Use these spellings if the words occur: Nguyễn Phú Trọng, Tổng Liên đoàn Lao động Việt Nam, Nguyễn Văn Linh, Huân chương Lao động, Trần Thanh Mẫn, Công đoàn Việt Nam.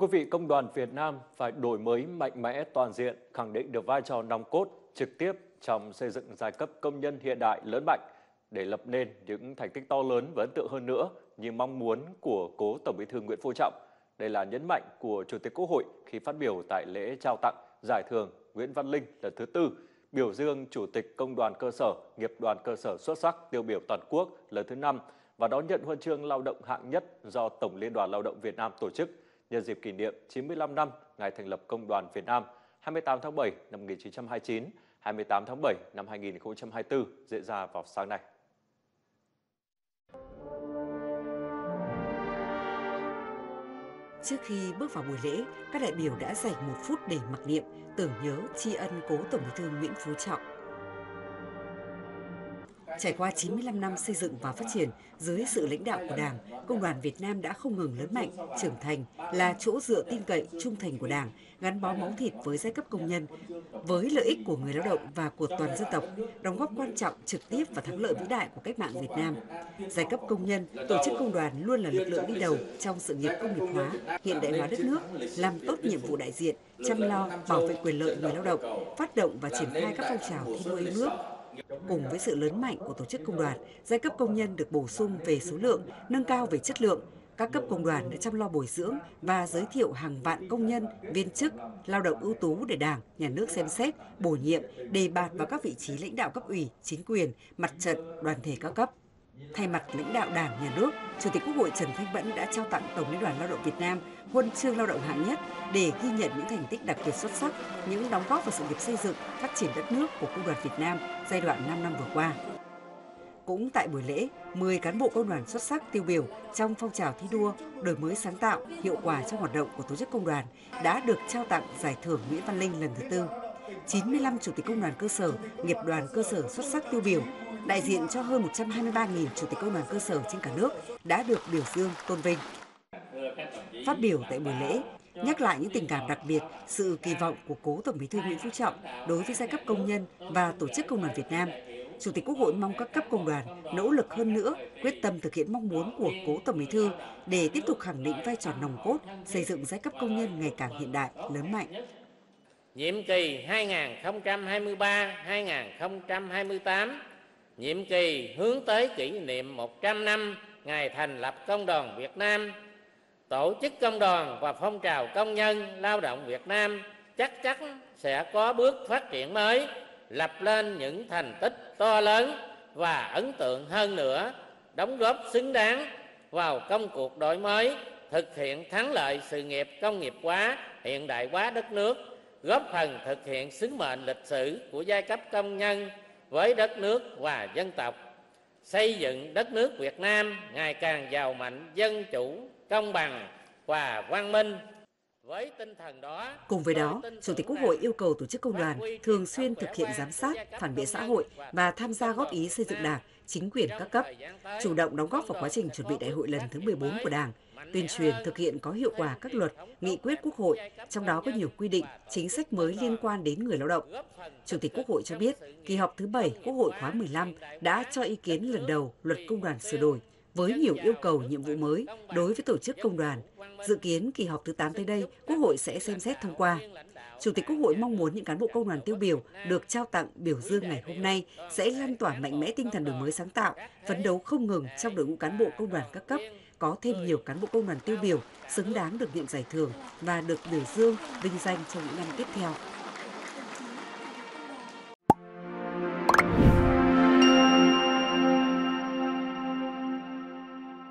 Thưa quý vị, Công đoàn Việt Nam phải đổi mới mạnh mẽ toàn diện, khẳng định được vai trò nòng cốt trực tiếp trong xây dựng giai cấp công nhân hiện đại lớn mạnh để lập nên những thành tích to lớn và ấn tượng hơn nữa như mong muốn của cố Tổng Bí thư Nguyễn Phú Trọng. Đây là nhấn mạnh của Chủ tịch Quốc hội khi phát biểu tại lễ trao tặng Giải thưởng Nguyễn Văn Linh lần thứ tư, biểu dương Chủ tịch Công đoàn Cơ sở, Nghiệp đoàn Cơ sở xuất sắc tiêu biểu toàn quốc lần thứ 5 và đón nhận Huân chương Lao động hạng nhất do Tổng Liên đoàn Lao động Việt Nam tổ chức nhân dịp kỷ niệm 95 năm ngày thành lập Công đoàn Việt Nam 28 tháng 7 năm 1929, 28 tháng 7 năm 2024 diễn ra vào sáng nay. Trước khi bước vào buổi lễ, các đại biểu đã dành 1 phút để mặc niệm, tưởng nhớ, tri ân cố Tổng Bí thư Nguyễn Phú Trọng. Trải qua 95 năm xây dựng và phát triển, dưới sự lãnh đạo của Đảng, Công đoàn Việt Nam đã không ngừng lớn mạnh, trưởng thành, là chỗ dựa tin cậy, trung thành của Đảng, gắn bó máu thịt với giai cấp công nhân, với lợi ích của người lao động và của toàn dân tộc, đóng góp quan trọng trực tiếp và thắng lợi vĩ đại của cách mạng Việt Nam. Giai cấp công nhân, tổ chức công đoàn luôn là lực lượng đi đầu trong sự nghiệp công nghiệp hóa, hiện đại hóa đất nước, làm tốt nhiệm vụ đại diện, chăm lo, bảo vệ quyền lợi người lao động, phát động và triển khai các phong trào thi đua yêu nước. Cùng với sự lớn mạnh của tổ chức công đoàn, giai cấp công nhân được bổ sung về số lượng, nâng cao về chất lượng. Các cấp công đoàn đã chăm lo bồi dưỡng và giới thiệu hàng vạn công nhân, viên chức, lao động ưu tú để Đảng, Nhà nước xem xét, bổ nhiệm, đề bạt vào các vị trí lãnh đạo cấp ủy, chính quyền, mặt trận, đoàn thể các cấp. Thay mặt lãnh đạo Đảng, Nhà nước, Chủ tịch Quốc hội Trần Thanh Mẫn đã trao tặng Tổng Liên đoàn Lao động Việt Nam Huân chương Lao động hạng nhất để ghi nhận những thành tích đặc biệt xuất sắc, những đóng góp vào sự nghiệp xây dựng, phát triển đất nước của Công đoàn Việt Nam giai đoạn 5 năm vừa qua. Cũng tại buổi lễ, 10 cán bộ công đoàn xuất sắc tiêu biểu trong phong trào thi đua, đổi mới sáng tạo, hiệu quả trong hoạt động của tổ chức công đoàn đã được trao tặng Giải thưởng Nguyễn Văn Linh lần thứ 4. 95 Chủ tịch Công đoàn Cơ sở, Nghiệp đoàn Cơ sở xuất sắc tiêu biểu, đại diện cho hơn 123.000 Chủ tịch Công đoàn Cơ sở trên cả nước đã được biểu dương, tôn vinh. Phát biểu tại buổi lễ, nhắc lại những tình cảm đặc biệt, sự kỳ vọng của cố Tổng Bí thư Nguyễn Phú Trọng đối với giai cấp công nhân và tổ chức Công đoàn Việt Nam, Chủ tịch Quốc hội mong các cấp công đoàn nỗ lực hơn nữa, quyết tâm thực hiện mong muốn của cố Tổng Bí thư để tiếp tục khẳng định vai trò nòng cốt, xây dựng giai cấp công nhân ngày càng hiện đại, lớn mạnh. Nhiệm kỳ 2023-2028, nhiệm kỳ hướng tới kỷ niệm 100 năm ngày thành lập Công đoàn Việt Nam, tổ chức công đoàn và phong trào công nhân lao động Việt Nam chắc chắn sẽ có bước phát triển mới, lập lên những thành tích to lớn và ấn tượng hơn nữa, đóng góp xứng đáng vào công cuộc đổi mới, thực hiện thắng lợi sự nghiệp công nghiệp hóa, hiện đại hóa đất nước, góp phần thực hiện sứ mệnh lịch sử của giai cấp công nhân với đất nước và dân tộc, xây dựng đất nước Việt Nam ngày càng giàu mạnh, dân chủ, công bằng và văn minh. Với tinh thần đó, cùng với đó, Chủ tịch Quốc hội yêu cầu tổ chức công đoàn thường xuyên thực hiện giám sát, phản biện xã hội và tham gia góp ý xây dựng Đảng, chính quyền các cấp, chủ động đóng góp vào quá trình chuẩn bị đại hội lần thứ 14 của Đảng, tuyên truyền thực hiện có hiệu quả các luật, nghị quyết Quốc hội, trong đó có nhiều quy định, chính sách mới liên quan đến người lao động. Chủ tịch Quốc hội cho biết, kỳ họp thứ 7 Quốc hội khóa 15 đã cho ý kiến lần đầu Luật Công đoàn sửa đổi, với nhiều yêu cầu nhiệm vụ mới đối với tổ chức công đoàn. Dự kiến kỳ họp thứ 8 tới đây, Quốc hội sẽ xem xét thông qua. Chủ tịch Quốc hội mong muốn những cán bộ công đoàn tiêu biểu được trao tặng biểu dương ngày hôm nay sẽ lan tỏa mạnh mẽ tinh thần đổi mới sáng tạo, phấn đấu không ngừng trong đội ngũ cán bộ công đoàn các cấp, có thêm nhiều cán bộ công đoàn tiêu biểu xứng đáng được nhận giải thưởng và được biểu dương, vinh danh trong những năm tiếp theo.